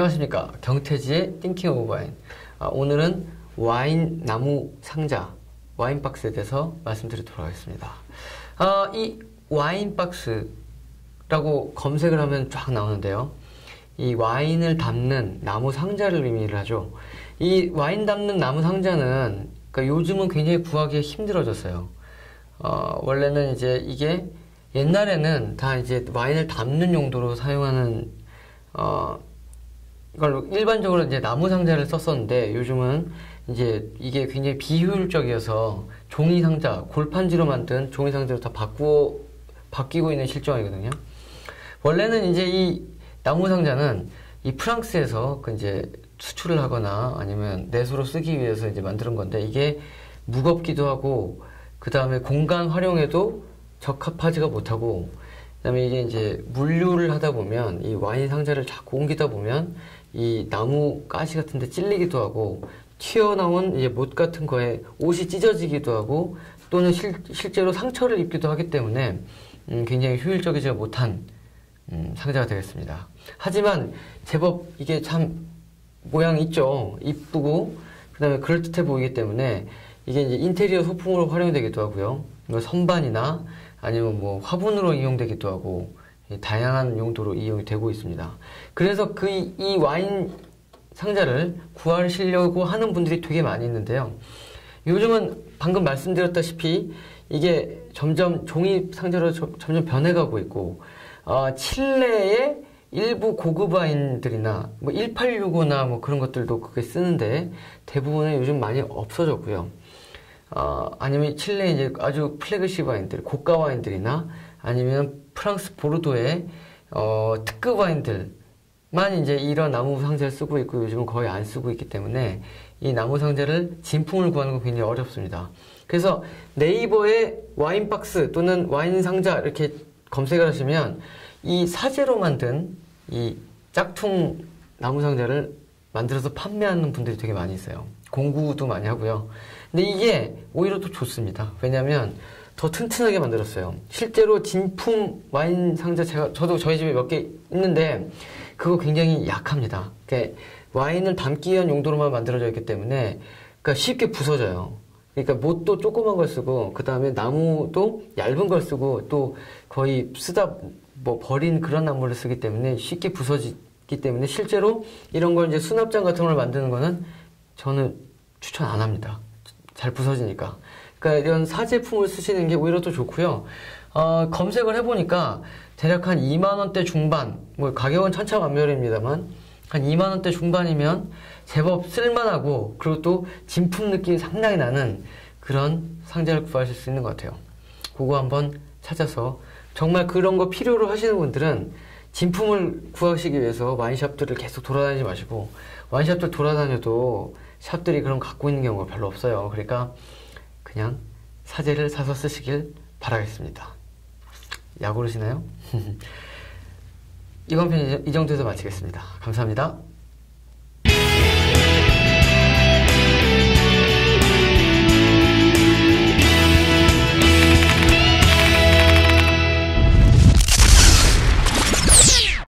안녕하십니까. 경태지의 Thinking of Wine. 오늘은 와인 나무 상자, 와인 박스에 대해서 말씀드리도록 하겠습니다. 이 와인 박스라고 검색을 하면 쫙 나오는데요. 이 와인을 담는 나무 상자를 의미를 하죠. 이 와인 담는 나무 상자는 그러니까 요즘은 굉장히 구하기가 힘들어졌어요. 원래는 이제 이게 옛날에는 다 이제 와인을 담는 용도로 사용하는 이걸 일반적으로 이제 나무 상자를 썼었는데 요즘은 이제 이게 굉장히 비효율적이어서 종이 상자, 골판지로 만든 종이 상자로 다 바뀌고 있는 실정이거든요. 원래는 이제 이 나무 상자는 이 프랑스에서 그 이제 수출을 하거나 아니면 내수로 쓰기 위해서 이제 만드는 건데 이게 무겁기도 하고 그 다음에 공간 활용에도 적합하지가 못하고 그 다음에 이게 이제 물류를 하다 보면 이 와인 상자를 자꾸 옮기다 보면 이 나무 가시 같은 데 찔리기도 하고 튀어나온 이제 못 같은 거에 옷이 찢어지기도 하고 또는 실제로 상처를 입기도 하기 때문에 굉장히 효율적이지 못한 상자가 되겠습니다. 하지만 제법 이게 참 모양이 있죠. 이쁘고 그 다음에 그럴듯해 보이기 때문에 이게 이제 인테리어 소품으로 활용되기도 하고요. 선반이나 아니면 뭐 화분으로 이용되기도 하고 다양한 용도로 이용이 되고 있습니다. 그래서 이 와인 상자를 구하시려고 하는 분들이 되게 많이 있는데요. 요즘은 방금 말씀드렸다시피 이게 점점 종이 상자로 점점 변해가고 있고 칠레의 일부 고급 와인들이나 뭐 1865나 뭐 그런 것들도 그게 쓰는데 대부분은 요즘 많이 없어졌고요. 아니면 칠레 이제 아주 플래그십 와인들, 고가 와인들이나 아니면 프랑스 보르도의 특급 와인들만 이제 이런 나무 상자를 쓰고 있고 요즘은 거의 안 쓰고 있기 때문에 이 나무 상자를 진품을 구하는 건 굉장히 어렵습니다. 그래서 네이버에 와인 박스 또는 와인 상자 이렇게 검색을 하시면 이 사재로 만든 이 짝퉁 나무 상자를 만들어서 판매하는 분들이 되게 많이 있어요. 공구도 많이 하고요. 근데 이게 오히려 더 좋습니다. 왜냐면 더 튼튼하게 만들었어요. 실제로 진품 와인 상자 저도 저희 집에 몇 개 있는데 그거 굉장히 약합니다. 그러니까 와인을 담기 위한 용도로만 만들어져 있기 때문에 그러니까 쉽게 부서져요. 그러니까 못도 조그만 걸 쓰고 그 다음에 나무도 얇은 걸 쓰고 또 거의 쓰다 뭐 버린 그런 나무를 쓰기 때문에 쉽게 부서지기 때문에 실제로 이런 걸 이제 수납장 같은 걸 만드는 거는 저는 추천 안 합니다. 잘 부서지니까. 그러니까 이런 사제품을 쓰시는 게 오히려 더 좋고요. 검색을 해보니까 대략 한 2만원대 중반, 뭐 가격은 천차만별입니다만 한 2만원대 중반이면 제법 쓸만하고 그리고 또 진품 느낌이 상당히 나는 그런 상자를 구하실 수 있는 것 같아요. 그거 한번 찾아서 정말 그런 거 필요로 하시는 분들은 진품을 구하시기 위해서 와인샵들을 계속 돌아다니지 마시고 와인샵들 돌아다녀도 샵들이 그런 갖고 있는 경우가 별로 없어요. 그러니까 그냥 사재를 사서 쓰시길 바라겠습니다. 약 오르시나요? 이번 편이 이 정도에서 마치겠습니다. 감사합니다.